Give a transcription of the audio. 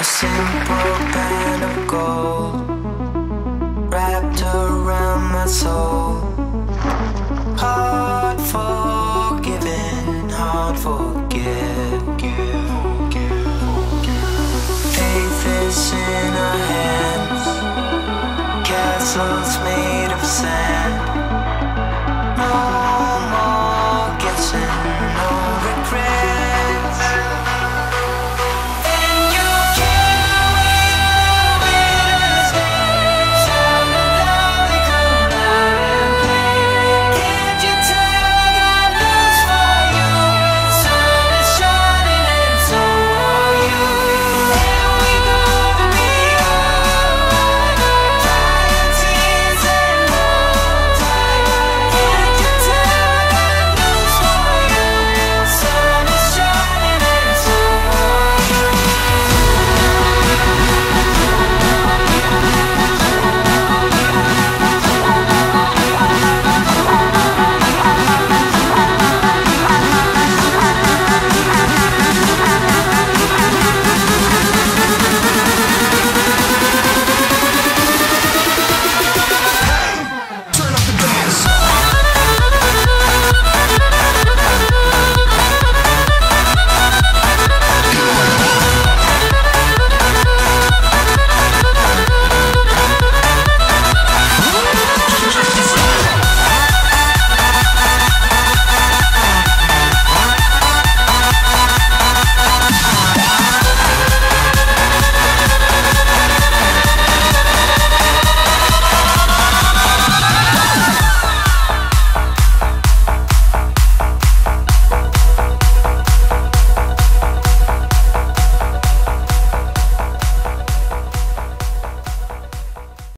A simple pen of gold wrapped around my soul. Hard forgiving, hard forgive. Faith is in our hands, castles